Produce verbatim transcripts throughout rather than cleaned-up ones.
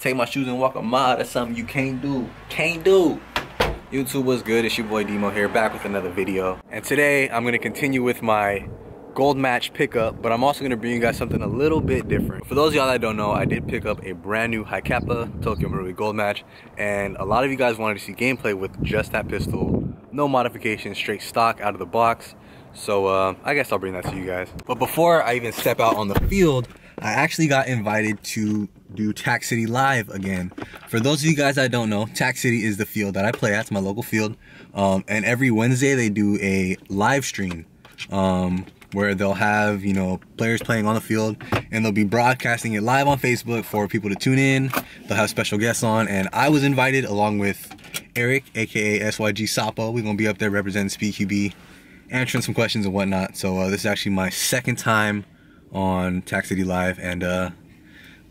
take my shoes and walk a mile. That's something you can't do. Can't do. YouTube, what's good? It's your boy Demo here, back with another video. And today, I'm gonna continue with my gold match pickup, but I'm also gonna bring you guys something a little bit different. For those of y'all that don't know, I did pick up a brand new Hi-Capa Tokyo Marui gold match, and a lot of you guys wanted to see gameplay with just that pistol. No modifications, straight stock out of the box. So uh, I guess I'll bring that to you guys. But before I even step out on the field, I actually got invited to do Tac City live again. For those of you guys that don't know, Tac City is the field that I play at. It's my local field. Um, and every Wednesday they do a live stream um, where they'll have, you know, players playing on the field, and they'll be broadcasting it live on Facebook for people to tune in. They'll have special guests on, and I was invited along with Eric, aka S Y G Sapo. We're gonna be up there representing SpeedQB, answering some questions and whatnot. So uh, this is actually my second time on Tac City Live, and uh,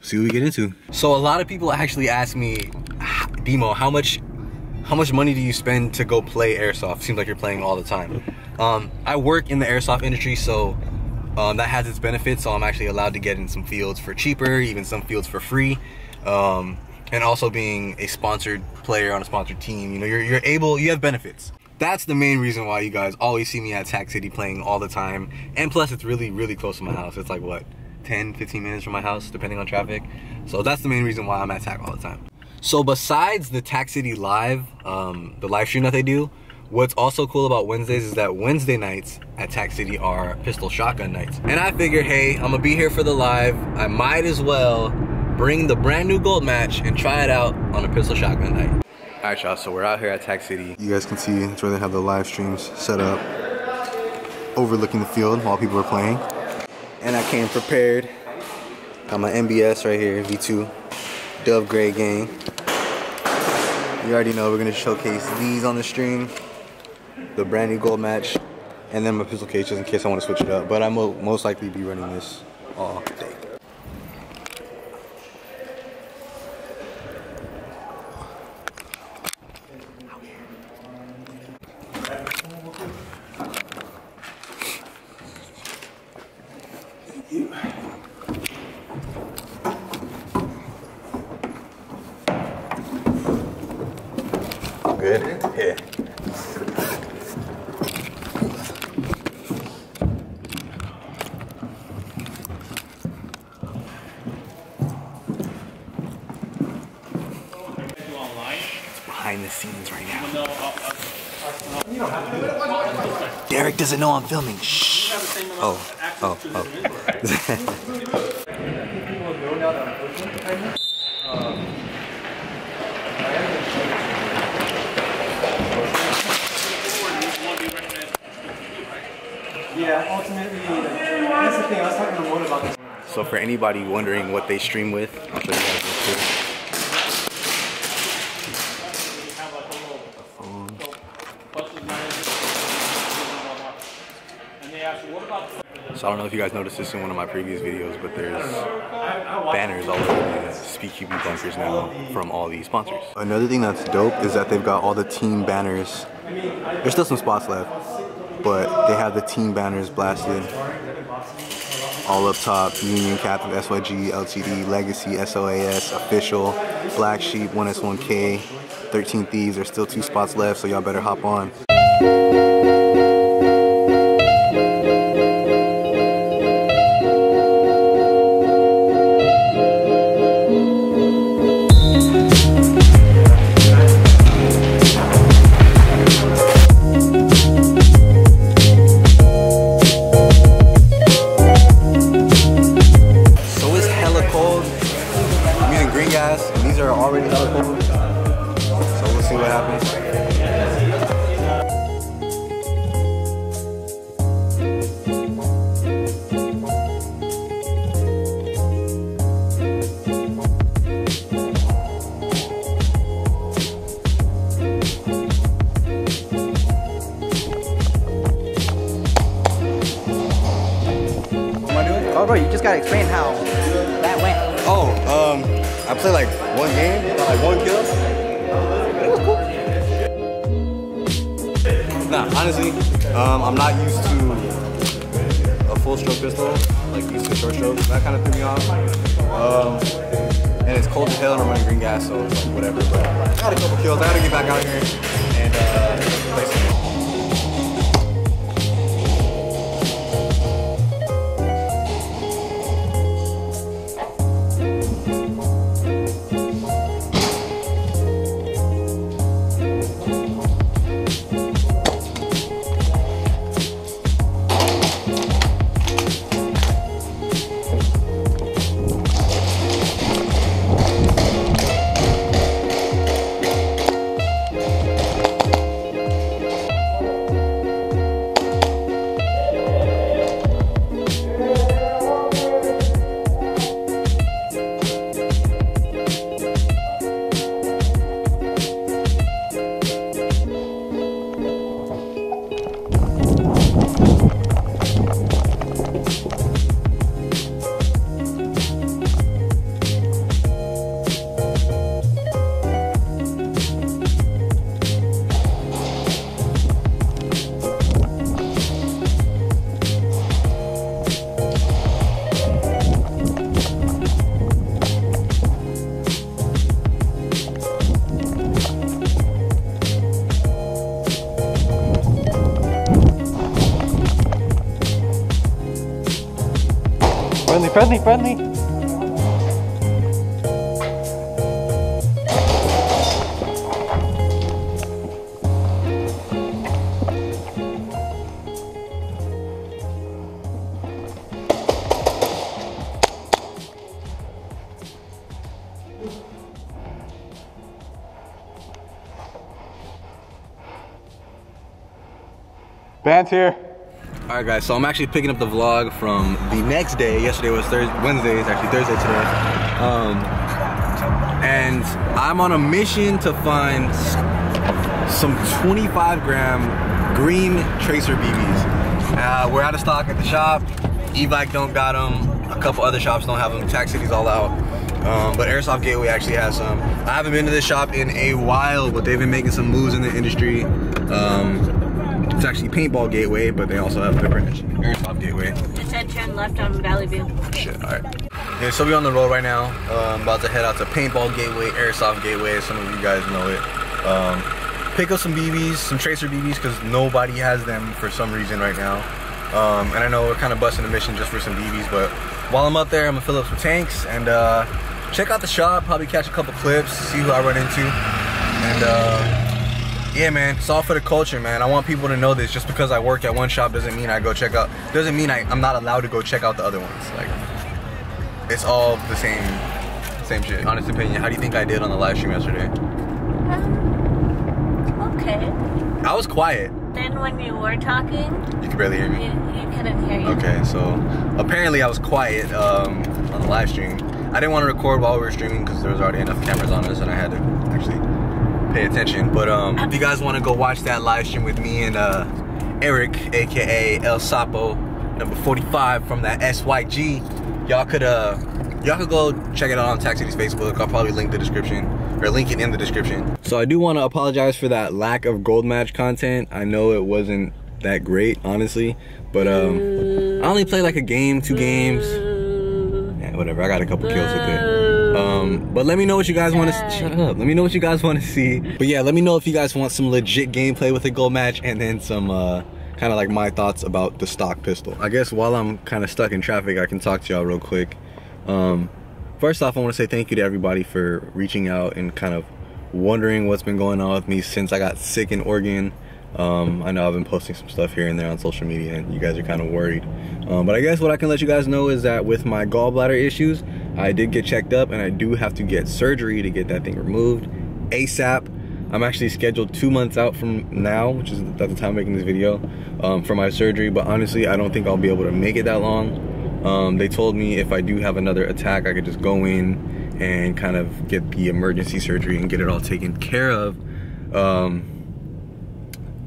see what we get into. So a lot of people actually ask me, Demo, how much, how much money do you spend to go play airsoft? Seems like you're playing all the time. Um, I work in the airsoft industry, so um, that has its benefits. So I'm actually allowed to get in some fields for cheaper, even some fields for free. Um, and also being a sponsored player on a sponsored team, you know, you're, you're able, you have benefits. That's the main reason why you guys always see me at Tac City playing all the time. And plus it's really, really close to my house. It's like what, ten, fifteen minutes from my house, depending on traffic. So that's the main reason why I'm at Tac all the time. So besides the Tac City live, um, the live stream that they do, what's also cool about Wednesdays is that Wednesday nights at Tac City are pistol shotgun nights. And I figured, hey, I'm gonna be here for the live. I might as well bring the brand new gold match and try it out on a pistol shotgun night. Alright y'all, so we're out here at Tac City. You guys can see it's where they have the live streams set up, overlooking the field while people are playing. And I came prepared. Got my M B S right here, V two, Dove Grey Gang. You already know we're gonna showcase these on the stream, the brand new gold match, and then my pistol cage just in case I wanna switch it up. But I will most likely be running this all day. Good? Yeah. It's behind the scenes right now. Derek doesn't know I'm filming. Shh. Oh. Oh. Oh. Yeah, ultimately, that's the thing, I was talking to Mort about this. So for anybody wondering what they stream with, I'll show you guys this too. So I don't know if you guys noticed this in one of my previous videos, but there's banners all over the SpeedQB bunkers now from all these sponsors. Another thing that's dope is that they've got all the team banners. There's still some spots left, but they have the team banners blasted all up top. Union, Captain, S Y G, L T D, Legacy, S O A S, Official, Black Sheep, one S one K, thirteen Thieves. There's still two spots left, so y'all better hop on. Bro, you just gotta explain how that went. Oh, um, I played like one game, like one kill. It was cool. Nah, honestly, um, I'm not used to a full stroke pistol, like used to short strokes. That kind of threw me off. Um, and it's cold. cold as hell and I'm running green gas, so whatever. But I got a couple kills. I gotta get back out here and uh, play some games. Friendly, friendly. Band's here. Alright guys, so I'm actually picking up the vlog from the next day. Yesterday was Thursday, Wednesday, it's actually Thursday today. Um, and I'm on a mission to find some twenty-five gram green tracer B Bs. Uh, we're out of stock at the shop. Evike don't got them. A couple other shops don't have them. Tac City's all out. Um, but Airsoft Gateway actually has some. I haven't been to this shop in a while, but they've been making some moves in the industry. Um, It's actually Paintball Gateway, but they also have their branch, Airsoft Gateway. Just head turn left on Valley View. Shit, all right. Yeah, so we're on the road right now. Uh, I'm about to head out to Paintball Gateway, Airsoft Gateway. Some of you guys know it. Um, pick up some B Bs, some tracer B Bs, because nobody has them for some reason right now. Um, and I know we're kind of busting a mission just for some B Bs, but while I'm out there, I'm gonna fill up some tanks and uh, check out the shop, probably catch a couple clips, see who I run into, and. Uh, Yeah, man, it's all for the culture, man. I want people to know this. Just because I work at one shop doesn't mean I go check out, doesn't mean I, I'm not allowed to go check out the other ones. Like, it's all the same, same shit. Honest opinion, how do you think I did on the live stream yesterday? Um, okay. I was quiet. Then when you were talking, you could barely hear me. You, you couldn't hear you. Okay, so apparently I was quiet um, on the live stream. I didn't want to record while we were streaming because there was already enough cameras on us and I had to actually pay attention, but um, if you guys want to go watch that live stream with me and uh, Eric, aka El Sapo, number forty-five from that S Y G, y'all could uh, y'all could go check it out on Tac City's Facebook. I'll probably link the description or link it in the description. So I do want to apologize for that lack of gold match content. I know it wasn't that great, honestly, but um, I only played like a game, two games, yeah, whatever. I got a couple kills with it. Um, but let me know what you guys want to shut up. Let me know what you guys want to see. But yeah, let me know if you guys want some legit gameplay with a gold match and then some uh, kind of like my thoughts about the stock pistol. I guess while I'm kind of stuck in traffic, I can talk to y'all real quick. Um, first off, I want to say thank you to everybody for reaching out and kind of wondering what's been going on with me since I got sick in Oregon. Um, I know I've been posting some stuff here and there on social media and you guys are kind of worried. Um, but I guess what I can let you guys know is that with my gallbladder issues, I did get checked up and I do have to get surgery to get that thing removed ASAP. I'm actually scheduled two months out from now, which is at the time I'm making this video, um, for my surgery. But honestly, I don't think I'll be able to make it that long. Um, they told me if I do have another attack, I could just go in and kind of get the emergency surgery and get it all taken care of. Um,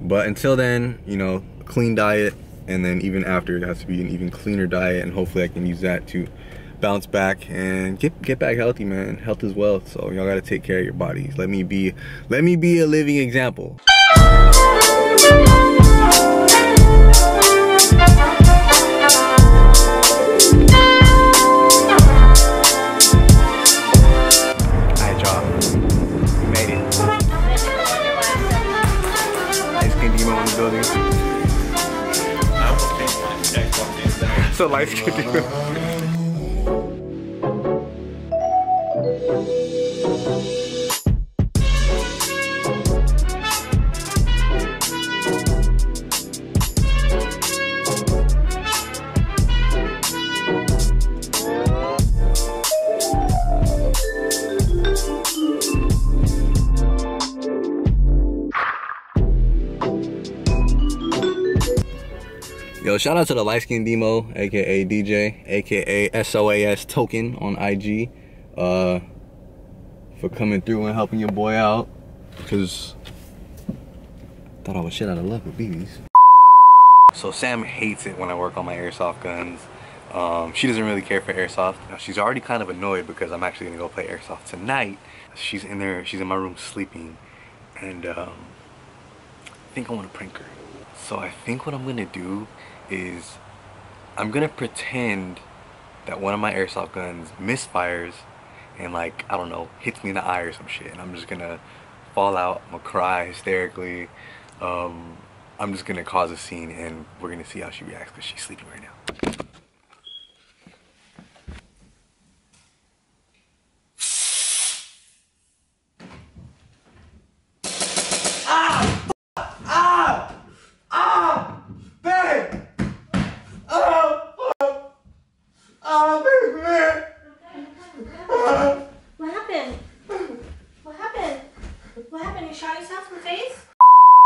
But until then, you know, clean diet, and then even after, it has to be an even cleaner diet, and hopefully I can use that to bounce back and get get back healthy, man. Health is wealth, so y'all gotta take care of your bodies. Let me be, let me be a living example. a live video. Yo, shout out to the light skin Demo, aka D J, aka S O A S Token on I G, uh, for coming through and helping your boy out. Cause I thought I was shit out of luck with B Bs. So Sam hates it when I work on my airsoft guns. Um, she doesn't really care for airsoft. She's already kind of annoyed because I'm actually gonna go play airsoft tonight. She's in there. She's in my room sleeping, and um, I think I want to prank her. So I think what I'm gonna do is I'm gonna pretend that one of my airsoft guns misfires and, like, I don't know, hits me in the eye or some shit, and I'm just gonna fall out. I'm gonna cry hysterically. um, I'm just gonna cause a scene, and we're gonna see how she reacts because she's sleeping right now.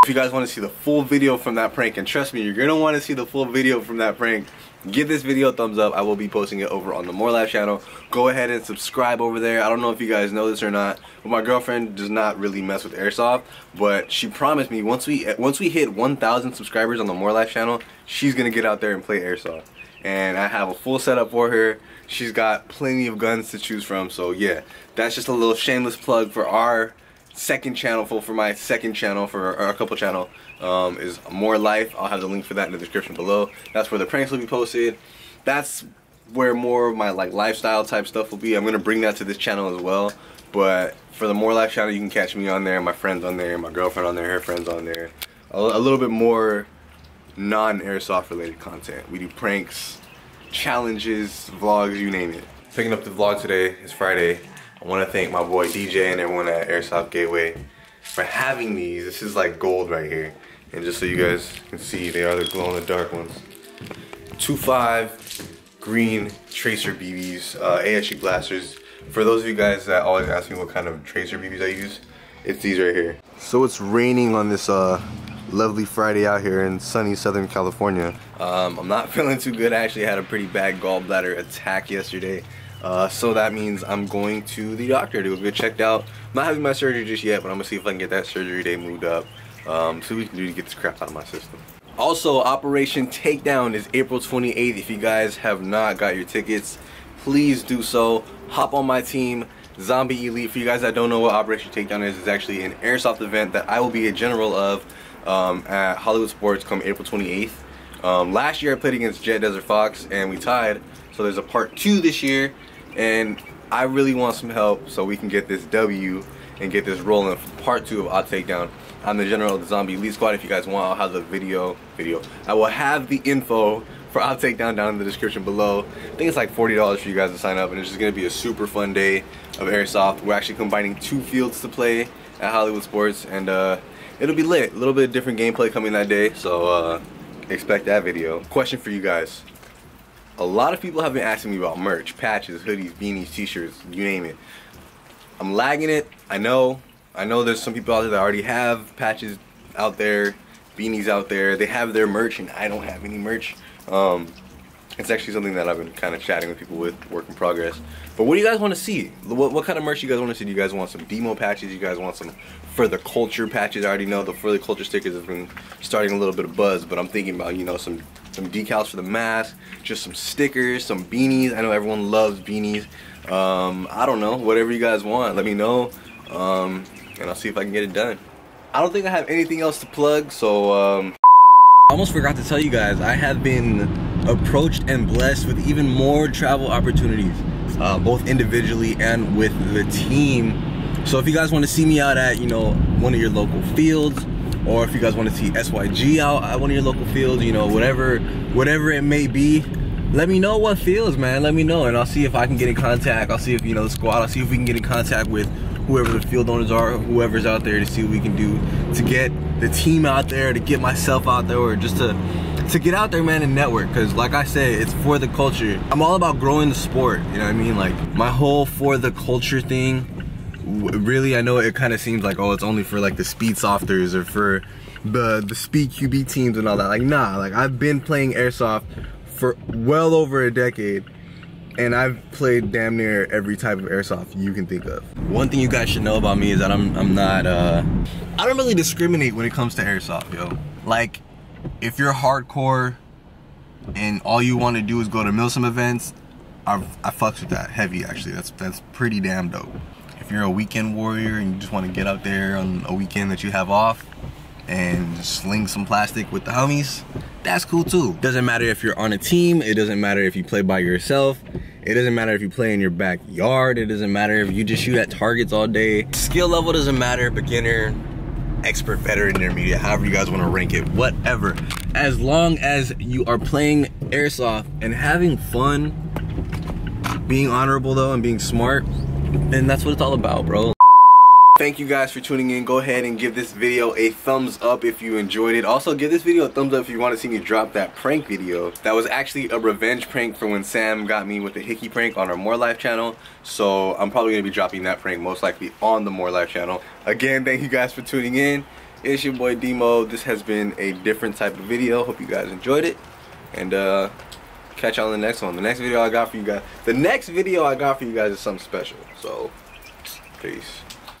If you guys want to see the full video from that prank, and trust me, you're gonna want to see the full video from that prank, give this video a thumbs up. I will be posting it over on the MoreLyfe channel. Go ahead and subscribe over there. I don't know if you guys know this or not, but my girlfriend does not really mess with airsoft, but she promised me once we once we hit one thousand subscribers on the MoreLyfe channel, she's gonna get out there and play airsoft. And I have a full setup for her. She's got plenty of guns to choose from. So yeah, that's just a little shameless plug for our second channel for, for my second channel for our couple channel, um, is MoreLyfe. I'll have the link for that in the description below. That's where the pranks will be posted. That's where more of my, like, lifestyle type stuff will be. I'm gonna bring that to this channel as well, but for the MoreLyfe channel, you can catch me on there, my friends on there, my girlfriend on there, her friends on there. A, a little bit more non-airsoft related content. We do pranks, challenges, vlogs, you name it. Picking up the vlog today, it's Friday. I want to thank my boy D J and everyone at Airsoft Gateway for having these. This is like gold right here. And just so you guys can see, they are the glow-in-the-dark ones. two five green tracer B Bs, uh, A S G blasters. For those of you guys that always ask me what kind of tracer B Bs I use, it's these right here. So it's raining on this uh, lovely Friday out here in sunny Southern California. Um, I'm not feeling too good. I actually had a pretty bad gallbladder attack yesterday. Uh, so that means I'm going to the doctor to get checked out. I'm not having my surgery just yet, but I'm gonna see if I can get that surgery day moved up. Um, see what we can do to get this crap out of my system. Also, Operation Takedown is April twenty-eighth. If you guys have not got your tickets, please do so. Hop on my team, Zombie Elite. For you guys that don't know what Operation Takedown is, it's actually an airsoft event that I will be a general of um, at Hollywood Sports come April twenty-eighth. Um, last year I played against Jet Desert Fox and we tied. So there's a part two this year, and I really want some help so we can get this W and get this rolling for part two of our takedown. I'm the general of the Zombie Elite Squad. If you guys want, I'll have the video, video. I will have the info for our takedown down in the description below. I think it's like forty dollars for you guys to sign up, and it's just gonna be a super fun day of airsoft. We're actually combining two fields to play at Hollywood Sports, and uh, it'll be lit. A little bit of different gameplay coming that day, so uh, expect that video. Question for you guys. A lot of people have been asking me about merch, patches, hoodies, beanies, t-shirts, you name it. I'm lagging it, I know. I know there's some people out there that already have patches out there, beanies out there. They have their merch and I don't have any merch. Um, it's actually something that I've been kind of chatting with people with, work in progress. But what do you guys want to see? What, what kind of merch you guys want to see? Do you guys want some demo patches? You guys want some For the Culture patches? I already know the For the Culture stickers have been starting a little bit of buzz, but I'm thinking about, you know, some some decals for the mask, just some stickers, some beanies. I know everyone loves beanies. Um, I don't know, whatever you guys want, let me know, um, and I'll see if I can get it done. I don't think I have anything else to plug, so um, I almost forgot to tell you guys, I have been approached and blessed with even more travel opportunities, uh, both individually and with the team. So if you guys want to see me out at, you know, one of your local fields, or if you guys want to see S Y G out at one of your local fields, you know, whatever whatever it may be, let me know what feels, man. Let me know, and I'll see if I can get in contact. I'll see if, you know, the squad, I'll see if we can get in contact with whoever the field owners are, whoever's out there, to see what we can do to get the team out there, to get myself out there, or just to to get out there, man, and network. Because like I say, it's for the culture. I'm all about growing the sport, you know what I mean? Like, my whole for the culture thing, really, I know it kind of seems like, oh, it's only for like the speed softers or for the the SpeedQB teams and all that. Like, nah, like, I've been playing airsoft for well over a decade, and I've played damn near every type of airsoft you can think of. One thing you guys should know about me is that I'm, I'm not, uh, I don't really discriminate when it comes to airsoft, yo. Like, if you're hardcore and all you want to do is go to Milsim events, I've, I fucks with that heavy, actually. That's, that's pretty damn dope. If you're a weekend warrior and you just want to get out there on a weekend that you have off and sling some plastic with the homies, that's cool too. Doesn't matter if you're on a team, it doesn't matter if you play by yourself, it doesn't matter if you play in your backyard, it doesn't matter if you just shoot at targets all day. Skill level doesn't matter, beginner, expert, veteran, intermediate, however you guys want to rank it, whatever. As long as you are playing airsoft and having fun, being honorable though and being smart, then that's what it's all about, bro. Thank you guys for tuning in. Go ahead and give this video a thumbs up if you enjoyed it. Also, give this video a thumbs up if you want to see me drop that prank video. That was actually a revenge prank for when Sam got me with the hickey prank on our MoreLyfe channel. So I'm probably going to be dropping that prank most likely on the MoreLyfe channel. Again, thank you guys for tuning in. It's your boy Demo. This has been a different type of video. Hope you guys enjoyed it. And uh, catch y'all in the next one. The next video I got for you guys. The next video I got for you guys is something special. So, peace.